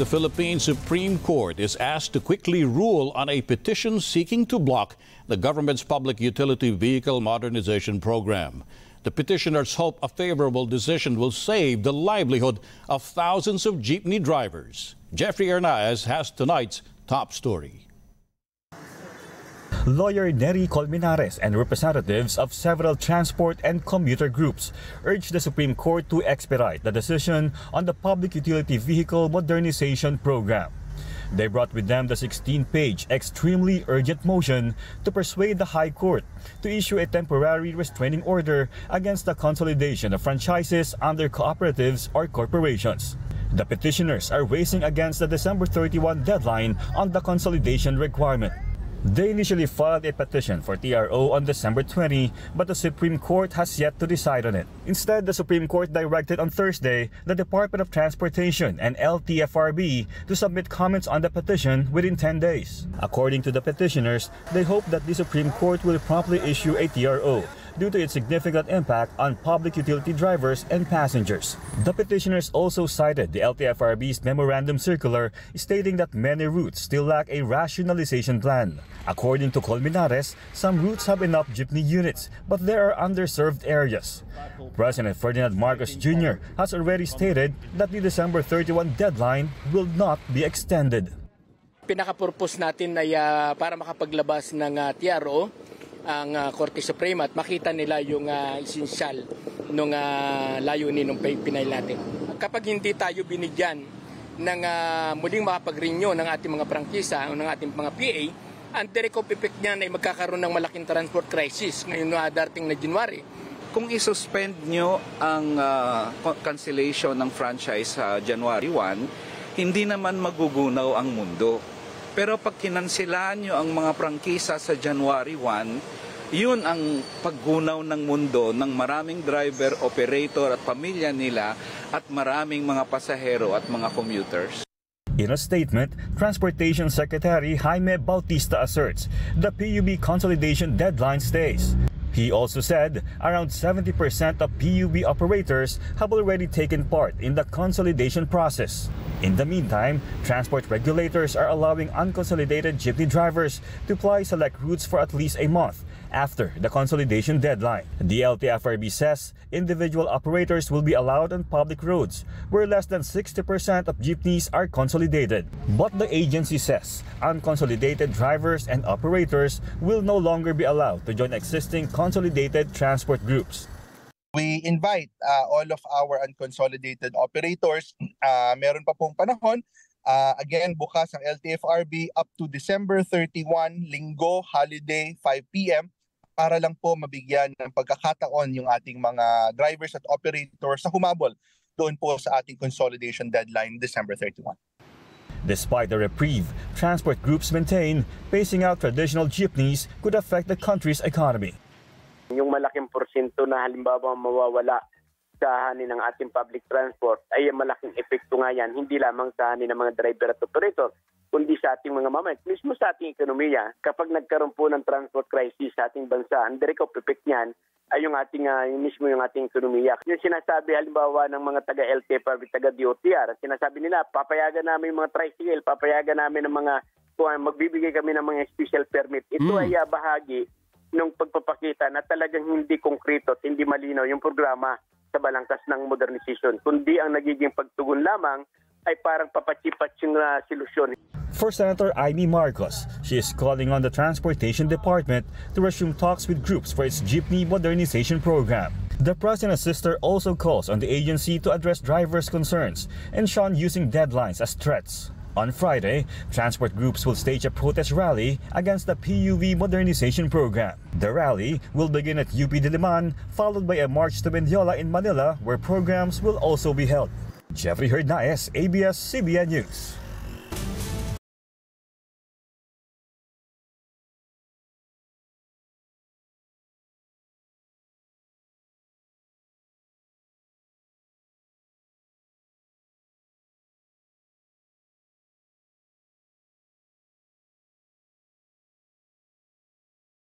The Philippine Supreme Court is asked to quickly rule on a petition seeking to block the government's public utility vehicle modernization program. The petitioners hope a favorable decision will save the livelihood of thousands of jeepney drivers. Jeffrey Hernaez has tonight's top story. Lawyer Neri Colmenares and representatives of several transport and commuter groups urged the Supreme Court to expedite the decision on the Public Utility Vehicle Modernization Program. They brought with them the 16-page extremely urgent motion to persuade the High Court to issue a temporary restraining order against the consolidation of franchises under cooperatives or corporations. The petitioners are racing against the December 31 deadline on the consolidation requirement. They initially filed a petition for TRO on December 20, but the Supreme Court has yet to decide on it. Instead, the Supreme Court directed on Thursday the Department of Transportation and LTFRB to submit comments on the petition within 10 days. According to the petitioners, they hope that the Supreme Court will promptly issue a TRO due to its significant impact on public utility drivers and passengers. The petitioners also cited the LTFRB's memorandum circular stating that many routes still lack a rationalization plan. According to Colmenares, some routes have enough jeepney units, but there are underserved areas. President Ferdinand Marcos Jr. has already stated that the December 31 deadline will not be extended. Pinaka-purpose natin ay para makapaglabas ng TRO ang Korte Suprema at makita nila yung esensyal ng layunin ng pinail natin. Kapag hindi tayo binigyan ng muling makapag-renew ng ating mga prangkisa o ng ating mga PA, ang direct effect niyan ay magkakaroon ng malaking transport crisis ngayon na darating na January. Kung i-suspend nyo ang cancellation ng franchise sa January 1, hindi naman magugunaw ang mundo. Pero pag kinansilaan nyo ang mga prangkisa sa January 1, yun ang paggunaw ng mundo ng maraming driver, operator at pamilya nila at maraming mga pasahero at mga commuters. In a statement, Transportation Secretary Jaime Bautista asserts the PUV consolidation deadline stays. He also said around 70% of PUV operators have already taken part in the consolidation process. In the meantime, transport regulators are allowing unconsolidated jeepney drivers to ply select routes for at least a month after the consolidation deadline. The LTFRB says individual operators will be allowed on public roads where less than 60% of jeepneys are consolidated. But the agency says unconsolidated drivers and operators will no longer be allowed to join existing consolidated transport groups. We invite all of our unconsolidated operators. Meron pa pong panahon. Again, bukas ang LTFRB up to December 31, Linggo, holiday, 5 p.m. para lang po mabigyan ng pagkakataon yung ating mga drivers at operators sa humabol doon po sa ating consolidation deadline, December 31. Despite the reprieve, transport groups maintain phasing out traditional jeepneys could affect the country's economy. Yung malaking porsyento na halimbawa mawawala sa hanin ng ating public transport ay malaking epekto nga yan, hindi lamang sa hanin ng mga driver at operator, kundi sa ating mga mamamayan, mismo sa ating ekonomiya. Kapag nagkaroon po ng transport crisis sa ating bansa, ang direct effect niyan ay yung ating yung ating ekonomiya. Yung sinasabi halimbawa ng mga taga LTFRB, taga DOTR, sinasabi nila papayagan namin yung mga tricycle, papayagan namin ng mga magbibigay kami ng mga special permit. Ito ay bahagi ng pagpapakita na talagang hindi konkreto at hindi malinaw yung programa sa balangkas ng modernization, kundi ang nagiging pagtugon lamang ay parang papachipat yung solusyon. For Senator Imee Marcos, she is calling on the Transportation Department to resume talks with groups for its jeepney modernization program. The president's sister also calls on the agency to address drivers' concerns and shun using deadlines as threats. On Friday, transport groups will stage a protest rally against the PUV modernization program. The rally will begin at UP Diliman, followed by a march to Mendiola in Manila, where programs will also be held. Jeffrey Hernaez, ABS-CBN News.